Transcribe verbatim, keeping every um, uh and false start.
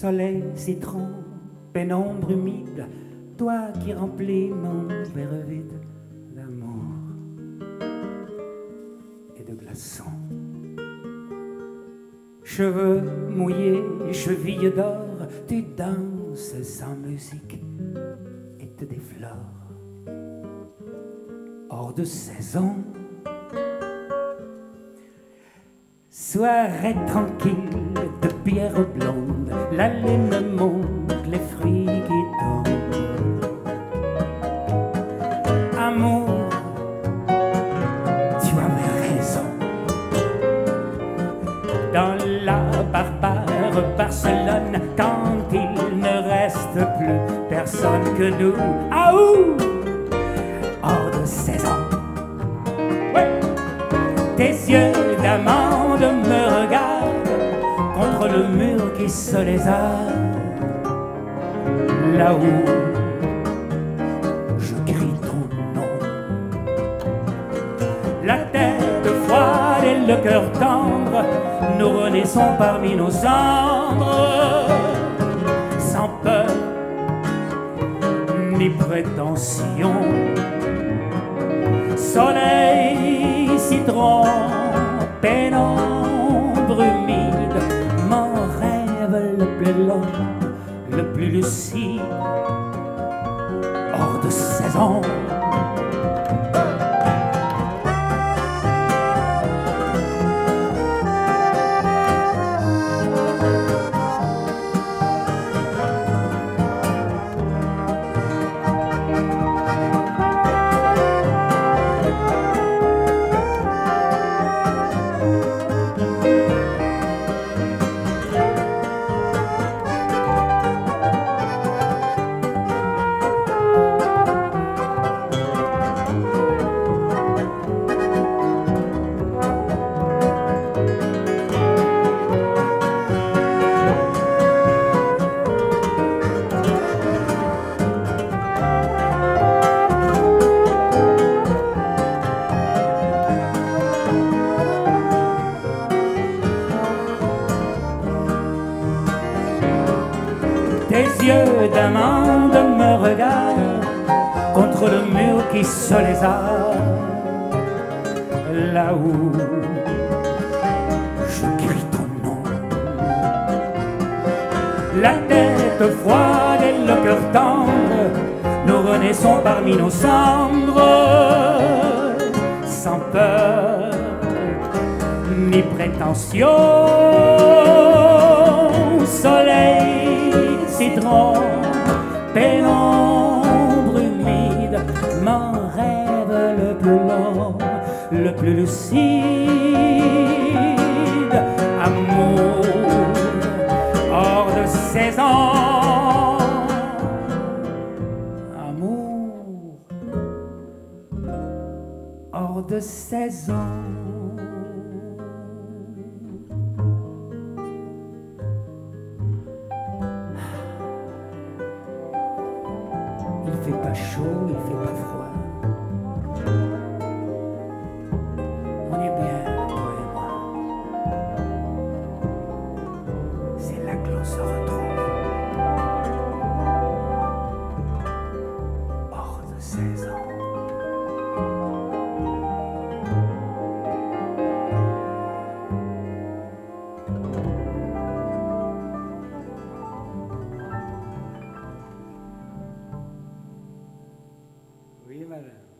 Soleil citron, pénombre humide, toi qui remplis mon verre vide d'amour et de glaçons. Cheveux mouillés, chevilles d'or, tu danses sans musique et te déflores. Hors de saison. Soirée tranquille de pierre blonde, la lune monte, les fruits qui tombent. Amour, tu avais raison. Dans la barbare Barcelone, quand il ne reste plus personne que nous, aouh, hors de saison. Ouais. Tes yeux d'amant me regarde contre le mur qui se lézarde, là où je crie ton nom. La tête froide et le cœur tendre, nous renaissons parmi nos cendres, sans peur ni prétention. Soleil, citron, pénombre humide, mon rêve le plus long, le plus lucide, hors de saison. Tes yeux d'amande me regardent contre le mur qui se lézarde, là où je crie ton nom. La tête froide et le cœur tendre, nous renaissons parmi nos cendres, sans peur ni prétention. Soleil, citron, pénombre humide, mon rêve le plus long, le plus lucide, amour hors de saison. Amour hors de saison. Il fait pas chaud, il fait pas froid. On est bien, toi et moi. C'est là que l'on se retrouve. Hors de saison. Oui, madame.